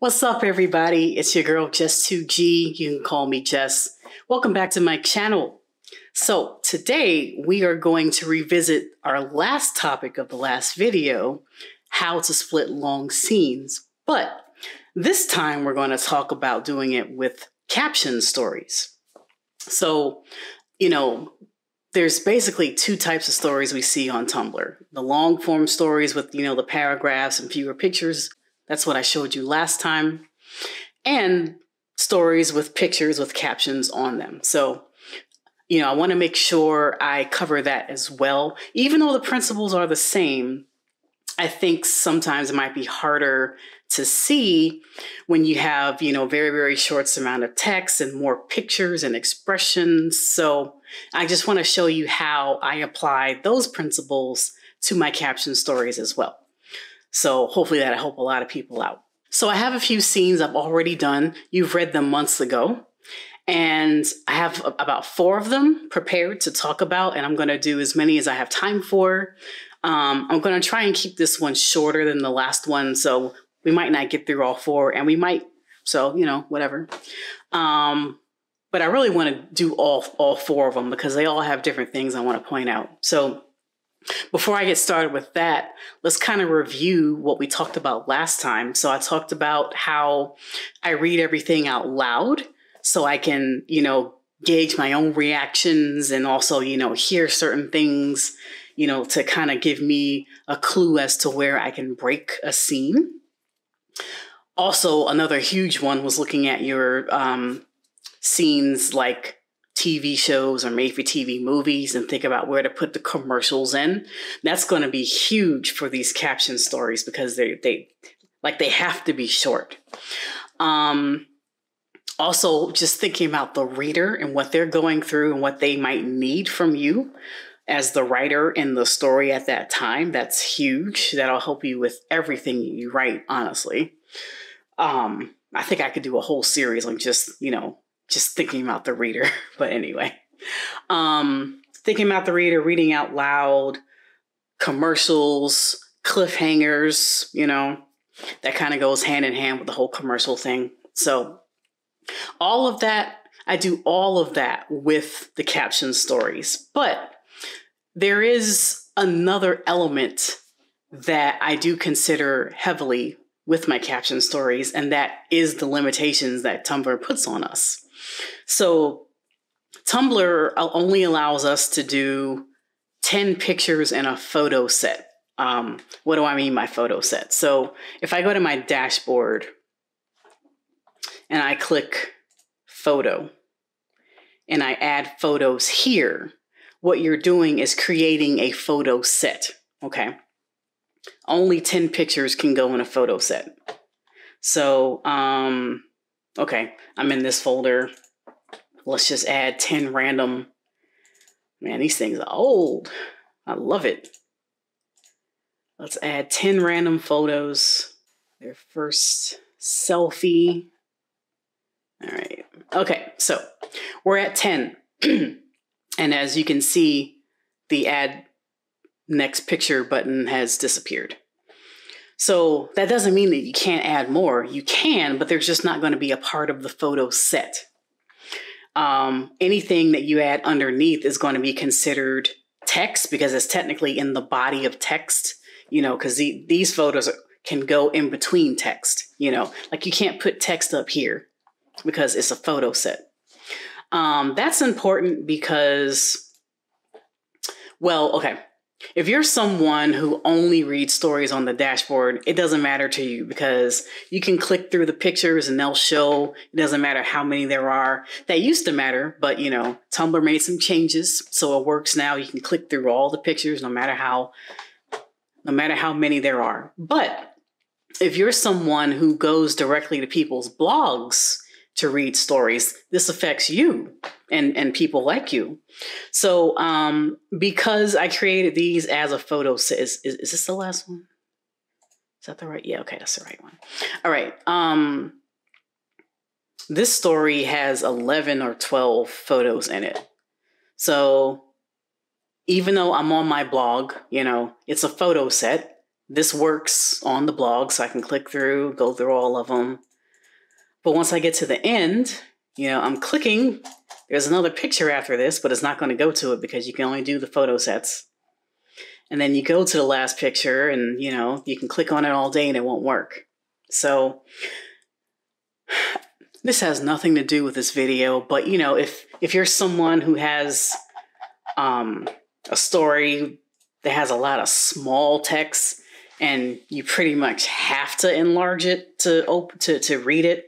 What's up, everybody? It's your girl, Jess2G. You can call me Jess. Welcome back to my channel. So today we are going to revisit our last topic of the last video, how to split long scenes. But this time we're going to talk about doing it with caption stories. So, you know, there's basically two types of stories we see on Tumblr. The long form stories with, you know, the paragraphs and fewer pictures. That's what I showed you last time. And stories with pictures with captions on them. So, you know, I want to make sure I cover that as well. Even though the principles are the same, I think sometimes it might be harder to see when you have, you know, very, very short amount of text and more pictures and expressions. So I just want to show you how I apply those principles to my caption stories as well. So hopefully that'll help a lot of people out. So I have a few scenes I've already done. You've read them months ago. And I have about four of them prepared to talk about, and I'm going to do as many as I have time for. I'm going to try and keep this one shorter than the last one, so we might not get through all four, and we might, so, you know, whatever. But I really want to do all four of them because they all have different things I want to point out. So before I get started with that, let's kind of review what we talked about last time. So I talked about how I read everything out loud so I can, you know, gauge my own reactions and also, you know, hear certain things, you know, to kind of give me a clue as to where I can break a scene. Also, another huge one was looking at your scenes like TV shows or made-for-TV movies and think about where to put the commercials in. That's going to be huge for these caption stories because they have to be short. Also, just thinking about the reader and what they're going through and what they might need from you as the writer in the story at that time. That's huge. That'll help you with everything you write, honestly. I think I could do a whole series on just, you know, just thinking about the reader. But anyway, thinking about the reader, reading out loud, commercials, cliffhangers, you know, that kind of goes hand in hand with the whole commercial thing. So all of that, I do all of that with the caption stories. But there is another element that I do consider heavily with my caption stories, and that is the limitations that Tumblr puts on us. So Tumblr only allows us to do 10 pictures in a photo set. What do I mean by photo set? So if I go to my dashboard and I click photo and I add photos here, what you're doing is creating a photo set, okay? Only 10 pictures can go in a photo set. So, okay, I'm in this folder. Let's just add 10 random. Man, these things are old. I love it. Let's add 10 random photos. Their first selfie. All right, okay, so we're at 10. And as you can see, the add next picture button has disappeared. So that doesn't mean that you can't add more. You can, but they're just not going to be a part of the photo set. Anything that you add underneath is going to be considered text because it's technically in the body of text, you know, because these photos can go in between text, you know, like you can't put text up here because it's a photo set. That's important because, well, okay, if you're someone who only reads stories on the dashboard, it doesn't matter to you because you can click through the pictures and they'll show. It doesn't matter how many there are. That used to matter, but, you know, Tumblr made some changes, so it works now. You can click through all the pictures no matter how many there are. But if you're someone who goes directly to people's blogs to read stories, this affects you and people like you. So because I created these as a photo set, is this the last one? Is that the right? Yeah, okay, that's the right one. All right. This story has 11 or 12 photos in it. So even though I'm on my blog, you know, it's a photo set. This works on the blog, so I can click through, go through all of them. But once I get to the end, you know, I'm clicking. There's another picture after this, but it's not going to go to it because you can only do the photo sets. And then you go to the last picture and, you know, you can click on it all day and it won't work. So this has nothing to do with this video, but, you know, if you're someone who has a story that has a lot of small text and you pretty much have to enlarge it to read it,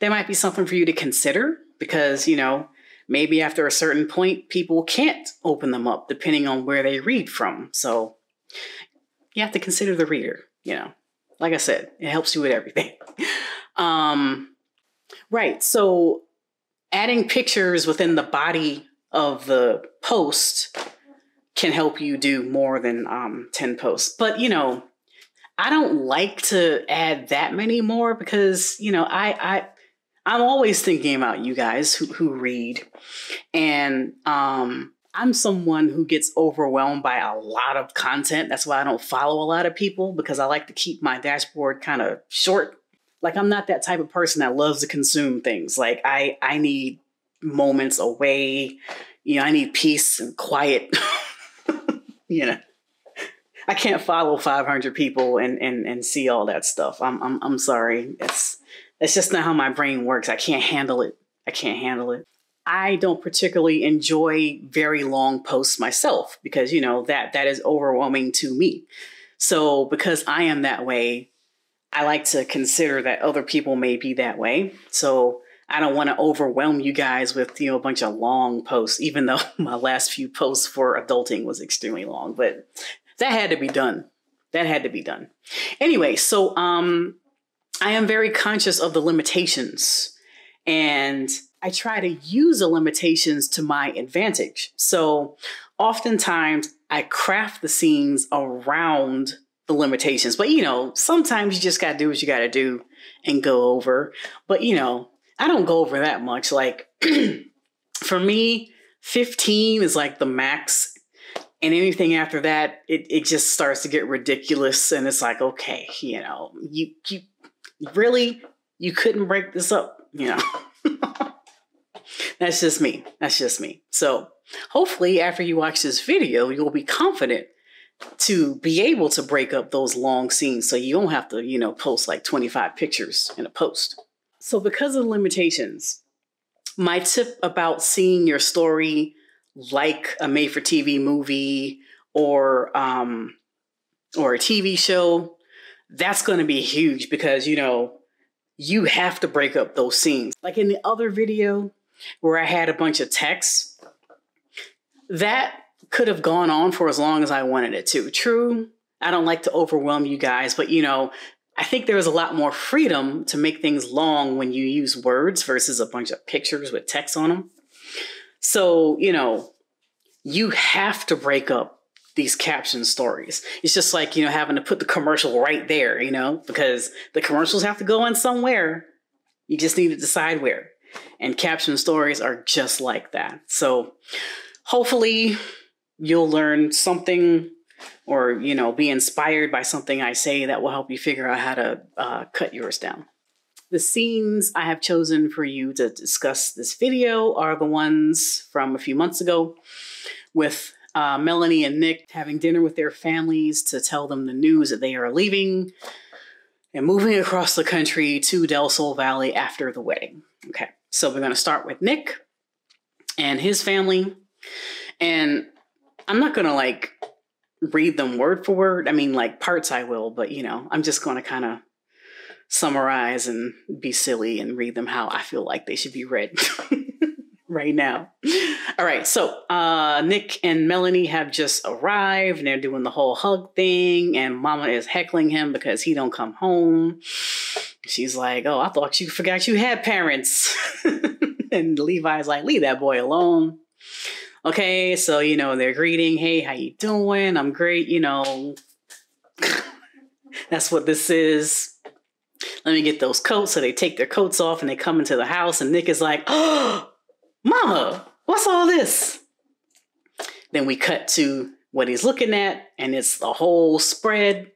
there might be something for you to consider because, you know, maybe after a certain point, people can't open them up depending on where they read from. So you have to consider the reader, you know. Like I said, it helps you with everything. Right, so adding pictures within the body of the post can help you do more than 10 posts. But, you know, I don't like to add that many more because, you know, I'm always thinking about you guys who read, and I'm someone who gets overwhelmed by a lot of content. That's why I don't follow a lot of people, because I like to keep my dashboard kind of short. Like, I'm not that type of person that loves to consume things. Like, I need moments away. You know, I need peace and quiet. You know, I can't follow 500 people and see all that stuff. I'm sorry. That's just not how my brain works. I can't handle it. I can't handle it. I don't particularly enjoy very long posts myself because, you know, that is overwhelming to me. So because I am that way, I like to consider that other people may be that way. So I don't want to overwhelm you guys with, you know, a bunch of long posts, even though my last few posts for adulting was extremely long, but that had to be done. That had to be done. Anyway, so, I am very conscious of the limitations, and I try to use the limitations to my advantage. So oftentimes I craft the scenes around the limitations, but, you know, sometimes you just got to do what you got to do and go over, but, you know, I don't go over that much. Like for me, 15 is like the max, and anything after that, it just starts to get ridiculous. And it's like, okay, you know, you couldn't break this up, you know. That's just me. That's just me. So hopefully after you watch this video, you'll be confident to be able to break up those long scenes so you don't have to, you know, post like 25 pictures in a post. So because of the limitations, my tip about seeing your story like a made-for-TV movie or a TV show, that's going to be huge because, you know, you have to break up those scenes. Like in the other video where I had a bunch of text, that could have gone on for as long as I wanted it to. True, I don't like to overwhelm you guys, but, you know, I think there is a lot more freedom to make things long when you use words versus a bunch of pictures with text on them. So, you know, you have to break up these caption stories. It's just like, you know, having to put the commercial right there, you know, because the commercials have to go in somewhere. You just need to decide where. And caption stories are just like that. So hopefully you'll learn something or, you know, be inspired by something I say that will help you figure out how to cut yours down. The scenes I have chosen for you to discuss this video are the ones from a few months ago with Melanie and Nick having dinner with their families to tell them the news that they are leaving and moving across the country to Del Sol Valley after the wedding. Okay, so we're going to start with Nick and his family. And I'm not going to like read them word for word. I mean, like parts I will, but you know, I'm just going to kind of summarize and be silly and read them how I feel like they should be read. Right now. All right. So Nick and Melanie have just arrived and they're doing the whole hug thing. And mama is heckling him because he don't come home. She's like, oh, I thought you forgot you had parents. And Levi's like, leave that boy alone. Okay. So, you know, they're greeting. Hey, how you doing? I'm great. You know, that's what this is. Let me get those coats. So they take their coats off and they come into the house and Nick is like, oh, Mama, what's all this? Then we cut to what he's looking at, and it's the whole spread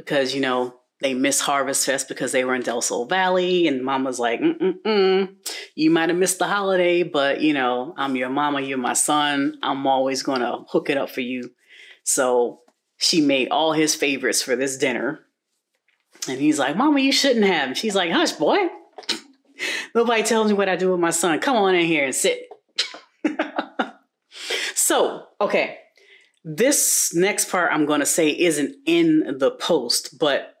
because, you know, they missed Harvest Fest because they were in Del Sol Valley. And mama's like, you might have missed the holiday, but, you know, I'm your mama, you're my son. I'm always going to hook it up for you. So she made all his favorites for this dinner. And he's like, Mama, you shouldn't have. And she's like, hush, boy. Nobody tells me what I do with my son. Come on in here and sit. So, okay. This next part I'm going to say isn't in the post, but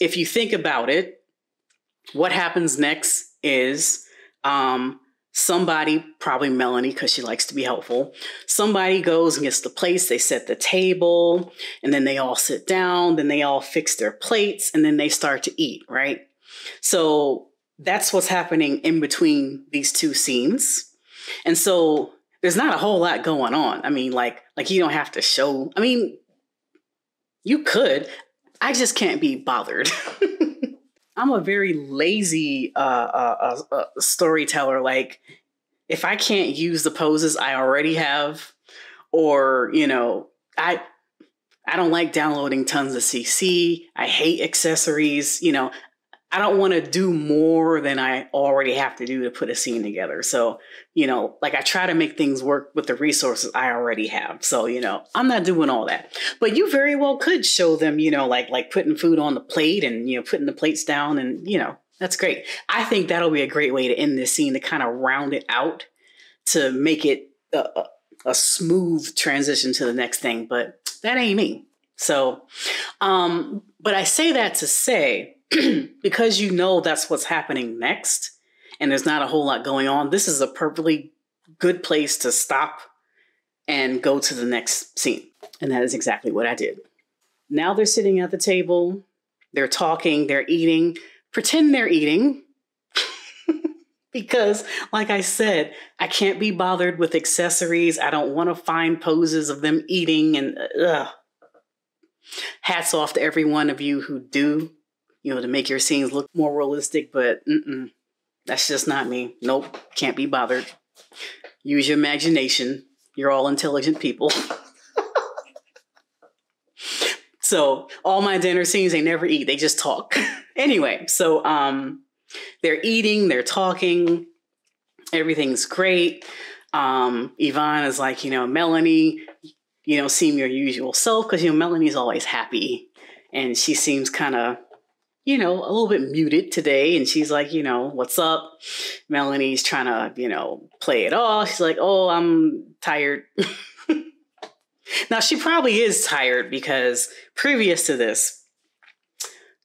if you think about it, what happens next is somebody, probably Melanie, because she likes to be helpful, somebody goes and gets the plates, they set the table, and then they all sit down, then they all fix their plates, and then they start to eat, right? So that's what's happening in between these two scenes. And so there's not a whole lot going on. I mean, like you don't have to show, I mean, you could. I just can't be bothered. I'm a very lazy storyteller. Like, if I can't use the poses I already have, or, you know, I don't like downloading tons of CC. I hate accessories. You know, I don't want to do more than I already have to do to put a scene together. So, you know, like I try to make things work with the resources I already have. So, you know, I'm not doing all that. But you very well could show them, you know, like putting food on the plate and, you know, putting the plates down and, you know, that's great. I think that'll be a great way to end this scene, to kind of round it out, to make it a smooth transition to the next thing. But that ain't me. So, but I say that to say, because you know that's what's happening next and there's not a whole lot going on, this is a perfectly good place to stop and go to the next scene. And that is exactly what I did. Now they're sitting at the table, they're talking, they're eating. Pretend they're eating because, like I said, I can't be bothered with accessories. I don't want to find poses of them eating and ugh. Hats off to every one of you who do, you know, to make your scenes look more realistic, but that's just not me. Nope, can't be bothered. Use your imagination. You're all intelligent people. So all my dinner scenes, they never eat, they just talk. Anyway, so they're eating, they're talking, everything's great. Yvonne is like, you know, Melanie, you know, seem your usual self, because, you know, Melanie's always happy and she seems kind of, you know, a little bit muted today. And she's like, you know, what's up? Melanie's trying to, you know, play it off. She's like, oh, I'm tired. Now, she probably is tired because previous to this,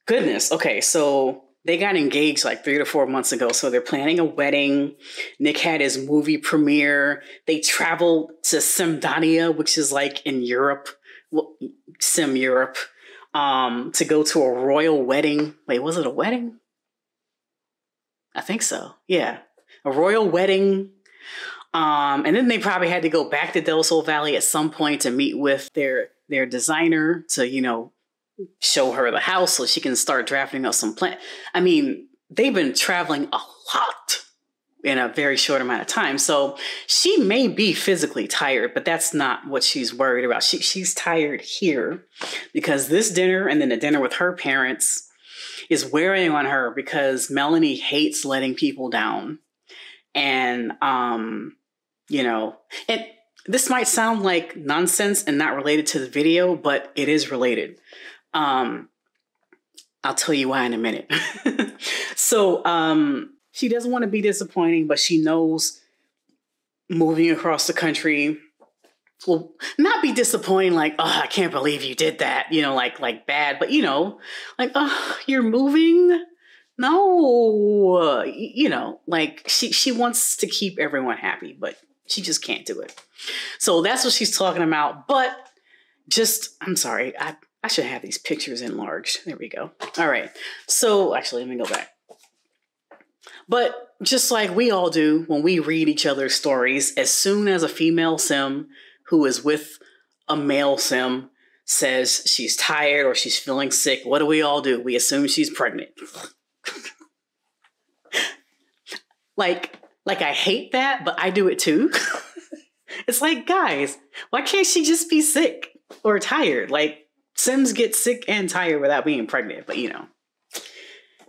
goodness. Okay, so they got engaged like 3 to 4 months ago. So they're planning a wedding. Nick had his movie premiere. They traveled to Simdania, which is like in Europe, well, Sim Europe. To go to a royal wedding. Wait, was it a wedding? I think so. Yeah. A royal wedding. And then they probably had to go back to Del Sol Valley at some point to meet with their designer to, you know, show her the house so she can start drafting up some plan. I mean, they've been traveling a lot in a very short amount of time. So she may be physically tired, but that's not what she's worried about. She's tired here because this dinner and then the dinner with her parents is wearing on her because Melanie hates letting people down. And, you know, and this might sound like nonsense and not related to the video, but it is related. I'll tell you why in a minute. So, she doesn't want to be disappointing, but she knows moving across the country will not be disappointing. Like, oh, I can't believe you did that. You know, like bad, but you know, like, oh, you're moving. No, you know, like she wants to keep everyone happy, but she just can't do it. So that's what she's talking about. But just, I'm sorry. I should have these pictures enlarged. There we go. All right. So actually, let me go back. But just like we all do when we read each other's stories, as soon as a female sim who is with a male sim says she's tired or she's feeling sick, what do? We assume she's pregnant. like I hate that, but I do it too. It's like, guys, why can't she just be sick or tired? Like, Sims gets sick and tired without being pregnant, but you know,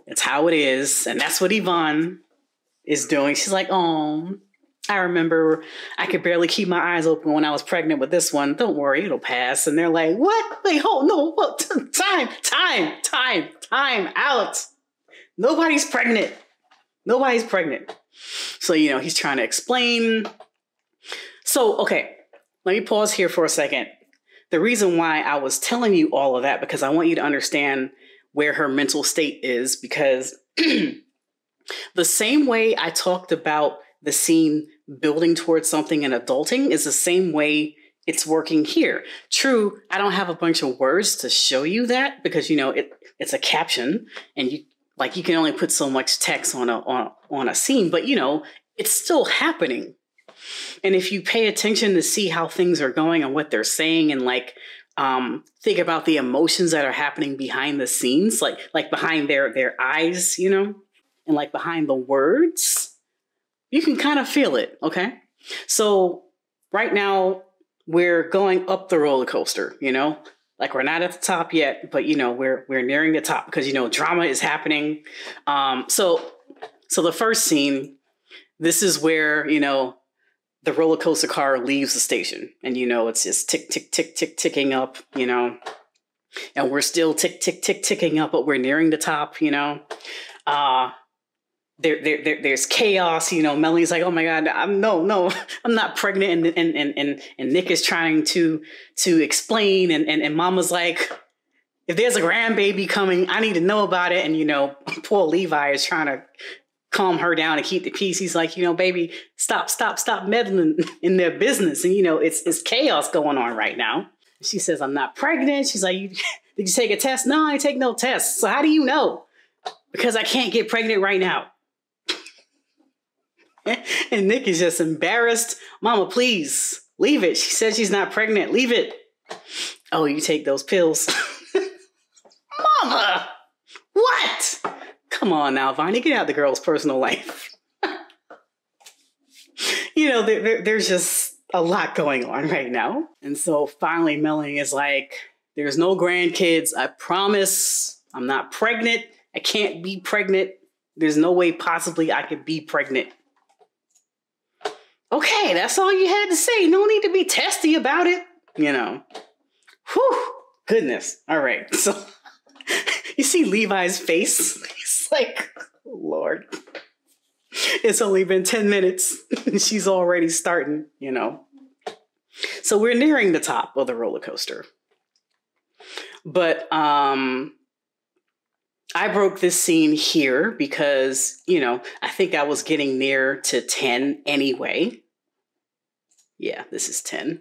that's how it is. And that's what Yvonne is doing. She's like, oh, I remember I could barely keep my eyes open when I was pregnant with this one. Don't worry, it'll pass. And they're like, what? Wait, hold, no, what? Time out. Nobody's pregnant. Nobody's pregnant. So, you know, he's trying to explain. So, okay, let me pause here for a second. The reason why I was telling you all of that, because I want you to understand where her mental state is, because the same way I talked about the scene building towards something and adulting is the same way it's working here. True, I don't have a bunch of words to show you that because, you know, it's a caption and you like you can only put so much text on a scene, but, you know, it's still happening. And if you pay attention to see how things are going and what they're saying and like think about the emotions that are happening behind the scenes, like behind their eyes, you know, and like behind the words, you can kind of feel it, okay? So right now we're going up the roller coaster, you know? Like we're not at the top yet, but you know, we're nearing the top because you know, drama is happening. So the first scene, this is where, you know, the roller coaster car leaves the station and you know, it's just tick, tick, tick, tick, ticking up, you know? And we're still tick, tick, tick, ticking up, but we're nearing the top, you know? There's chaos, you know. Melanie's like, oh my God, I'm not pregnant. And Nick is trying to explain. And Mama's like, if there's a grandbaby coming, I need to know about it. And, you know, poor Levi is trying to calm her down and keep the peace. He's like, you know, baby, stop meddling in their business. And, you know, it's chaos going on right now. She says, I'm not pregnant. She's like, did you take a test? No, I didn't take no test. So how do you know? Because I can't get pregnant right now. And Nick is just embarrassed. Mama, please leave it. She said she's not pregnant. Leave it. Oh, you take those pills. Mama, what? Come on now, Vine. Get out the girl's personal life. You know, there's just a lot going on right now. And so finally, Melanie is like, there's no grandkids. I promise I'm not pregnant. I can't be pregnant. There's no way possibly I could be pregnant. Okay, that's all you had to say. No need to be testy about it, you know. Whew, goodness. All right, so you see Levi's face? He's like, oh, Lord, it's only been 10 minutes and she's already starting, you know. So we're nearing the top of the roller coaster. But I broke this scene here because, you know, I think I was getting near to 10 anyway. Yeah, this is 10.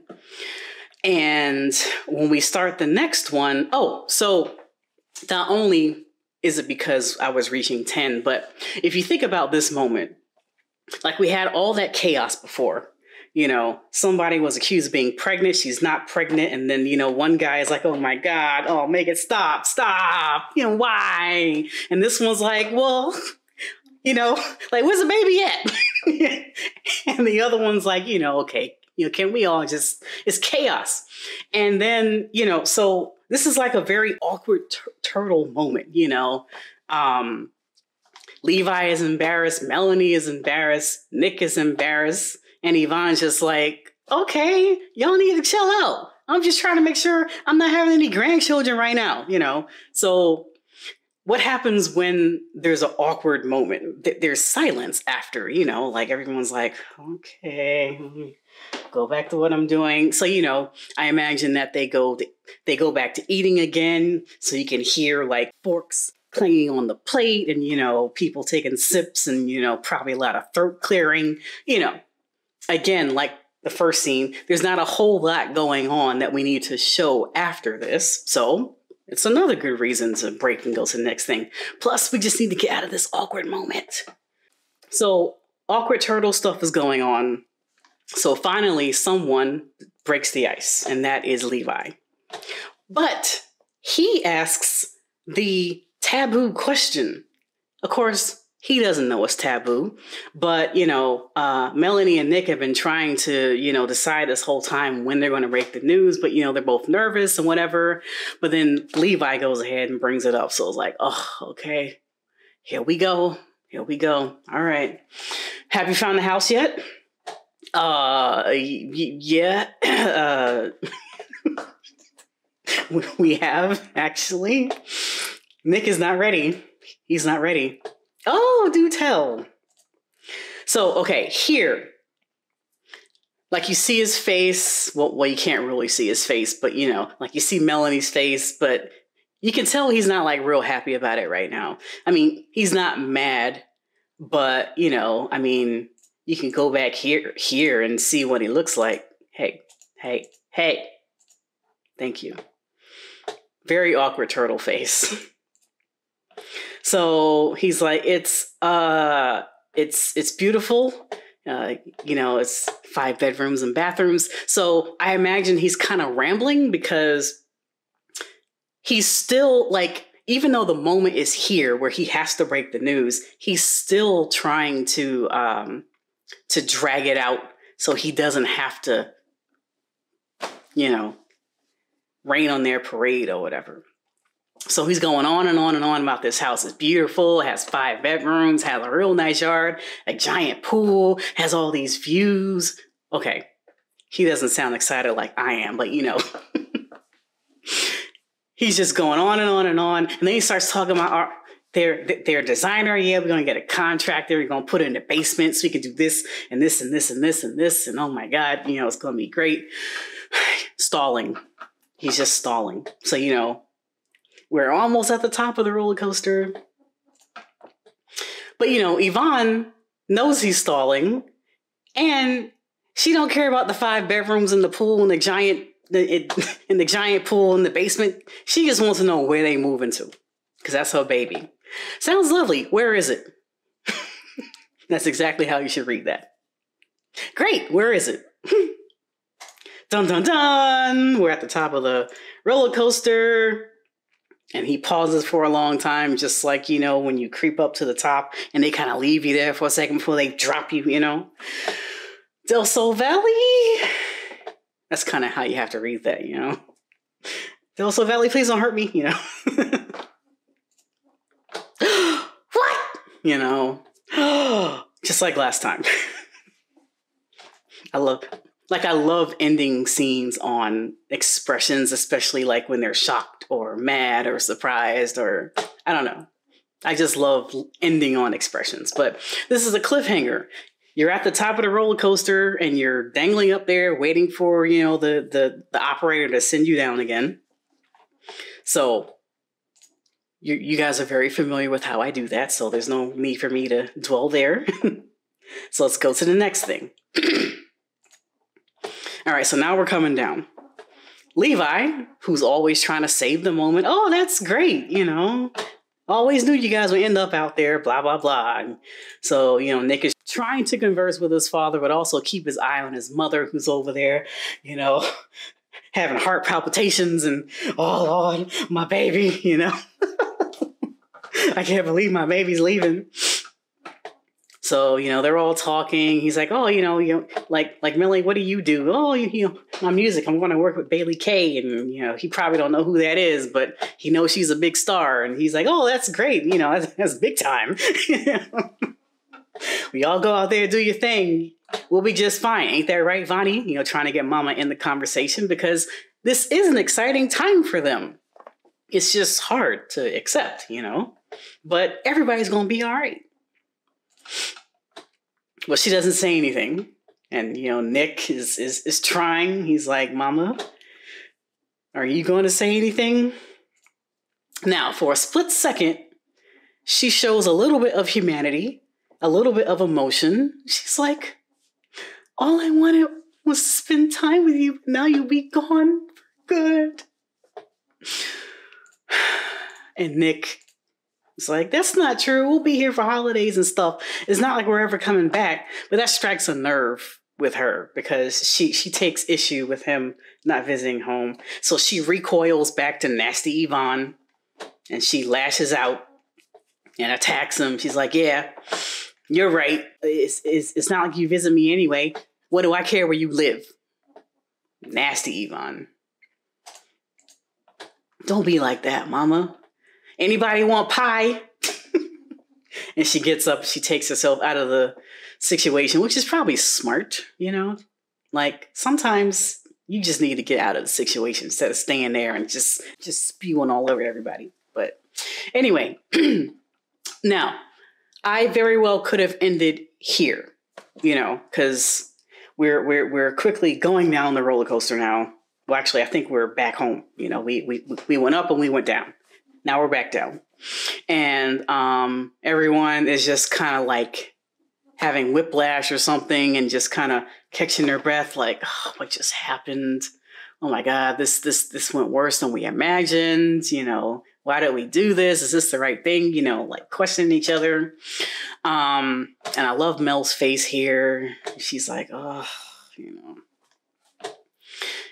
And when we start the next one, oh, so not only is it because I was reaching 10, but if you think about this moment, like we had all that chaos before. You know, somebody was accused of being pregnant. She's not pregnant. And then, you know, one guy is like, oh, my God. Oh, make it stop. Stop. You know, why? And this one's like, well, you know, like, where's the baby at? And the other one's like, you know, OK, you know, can we all just, it's chaos. And then, you know, so this is like a very awkward turtle moment, you know. Levi is embarrassed. Melanie is embarrassed. Nick is embarrassed. And Yvonne's just like, okay, y'all need to chill out. I'm just trying to make sure I'm not having any grandchildren right now, you know? So what happens when there's an awkward moment? There's silence after, you know, like everyone's like, okay, go back to what I'm doing. So, you know, I imagine that they go back to eating again. So you can hear like forks clanging on the plate and, you know, people taking sips and, you know, probably a lot of throat clearing, you know. Again, like the first scene, there's not a whole lot going on that we need to show after this. So it's another good reason to break and go to the next thing. Plus, we just need to get out of this awkward moment. So awkward turtle stuff is going on. So finally, someone breaks the ice, and that is Levi. But he asks the taboo question. Of course, He doesn't know it's taboo. But, you know, Melanie and Nick have been trying to, you know, decide this whole time when they're going to break the news. But, you know, they're both nervous and whatever. But then Levi goes ahead and brings it up. So it's like, oh, okay, here we go. Here we go. All right. Have you found the house yet? Yeah. We have, actually. Nick is not ready. He's not ready. Oh, do tell. So, okay, here. Like, you see his face. Well, you can't really see his face, but, you know, like, you see Melanie's face, but you can tell he's not, like, real happy about it right now. I mean, he's not mad, but, you know, I mean, you can go back here and see what he looks like. Hey. Thank you. Very awkward turtle face. So he's like, it's beautiful. You know, it's 5 bedrooms and bathrooms. So I imagine he's kind of rambling because he's still like, even though the moment is here where he has to break the news, he's still trying to drag it out so he doesn't have to, you know, rain on their parade or whatever. So he's going on and on and on about this house. It's beautiful, it has 5 bedrooms, has a real nice yard, a giant pool, has all these views. Okay, he doesn't sound excited like I am, but you know. He's just going on and on and on. And then he starts talking about their designer. Yeah, we're going to get a contractor. We're going to put it in the basement so we can do this and this and this and this and this. And oh my God, you know, it's going to be great. Stalling. He's just stalling. So, you know, we're almost at the top of the roller coaster. But, you know, Yvonne knows he's stalling and she don't care about the 5 bedrooms and the pool and the giant pool in the basement. She just wants to know where they moving to because that's her baby. Sounds lovely. Where is it? That's exactly how you should read that. Great. Where is it? Dun, dun, dun. We're at the top of the roller coaster. And he pauses for a long time, just like, you know, when you creep up to the top and they kind of leave you there for a second before they drop you, you know. Del Sol Valley. That's kind of how you have to read that, you know. Del Sol Valley, please don't hurt me, you know. What? You know, just like last time. I love ending scenes on expressions, especially like when they're shocked or mad or surprised or I don't know. I just love ending on expressions, but this is a cliffhanger. You're at the top of the roller coaster and you're dangling up there waiting for, you know, the operator to send you down again. So you guys are very familiar with how I do that. So there's no need for me to dwell there. So let's go to the next thing. All right. So now we're coming down. Levi, who's always trying to save the moment. Oh, that's great. You know, always knew you guys would end up out there, blah, blah, blah. And so, you know, Nick is trying to converse with his father, but also keep his eye on his mother, who's over there, you know, having heart palpitations and, oh, Lord, my baby, you know. I can't believe my baby's leaving. So, you know, they're all talking. He's like, oh, you know like Millie, what do you do? Oh, you know, my music. I'm going to work with Bailey Kay. And, you know, he probably don't know who that is, but he knows she's a big star. And he's like, oh, that's great. You know, that's big time. We all go out there, do your thing. We'll be just fine. Ain't that right, Vonnie? You know, trying to get mama in the conversation because this is an exciting time for them. It's just hard to accept, you know, but everybody's going to be all right. Well, she doesn't say anything. And, you know, Nick is trying. He's like, Mama, are you going to say anything? Now, for a split second, she shows a little bit of humanity, a little bit of emotion. She's like, all I wanted was to spend time with you. Now you'll be gone for good. And Nick is like, that's not true. We'll be here for holidays and stuff. It's not like we're ever coming back. But that strikes a nerve with her because she takes issue with him not visiting home. So she recoils back to nasty Yvonne and she lashes out. and attacks him. She's like, yeah, you're right. It's not like you visit me anyway. What do I care where you live? Nasty Yvonne. Don't be like that, mama. Anybody want pie? And she gets up, she takes herself out of the situation, which is probably smart, you know? Like, sometimes you just need to get out of the situation instead of staying there and just spewing all over everybody. But anyway, now, I very well could have ended here, you know, because we're quickly going down the roller coaster now. Well, actually, I think we're back home. You know, we went up and we went down. Now we're back down. And everyone is just kind of like having whiplash or something and just kind of catching their breath like, oh, what just happened? Oh, my God, this went worse than we imagined. You know, why did we do this? Is this the right thing? You know, like questioning each other. And I love Mel's face here. She's like, oh, you know.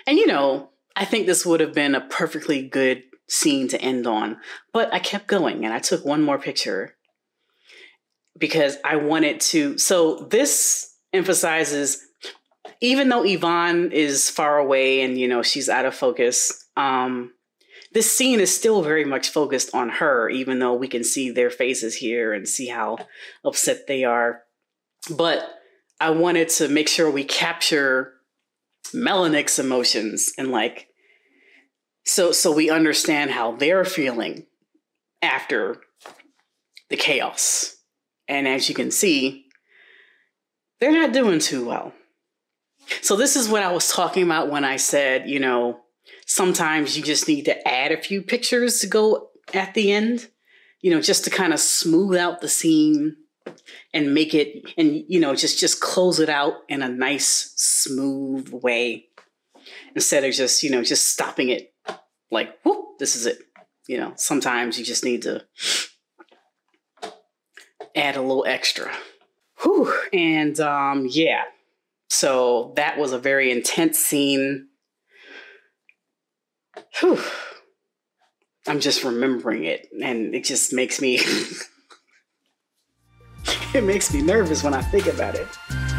And, you know, I think this would have been a perfectly good scene to end on. But I kept going and I took one more picture because I wanted to. So this emphasizes, even though Yvonne is far away and, you know, she's out of focus, this scene is still very much focused on her, even though we can see their faces here and see how upset they are. But I wanted to make sure we capture Melanick's emotions and like, so we understand how they're feeling after the chaos. And as you can see, they're not doing too well. So this is what I was talking about when I said, you know, sometimes you just need to add a few pictures to go at the end, you know, just to kind of smooth out the scene and make it, and, you know, just close it out in a nice, smooth way instead of just, you know, just stopping it. Like, whoop, this is it. You know, sometimes you just need to add a little extra. Whew. And yeah, so that was a very intense scene. Whew. I'm just remembering it and it just makes me, it makes me nervous when I think about it.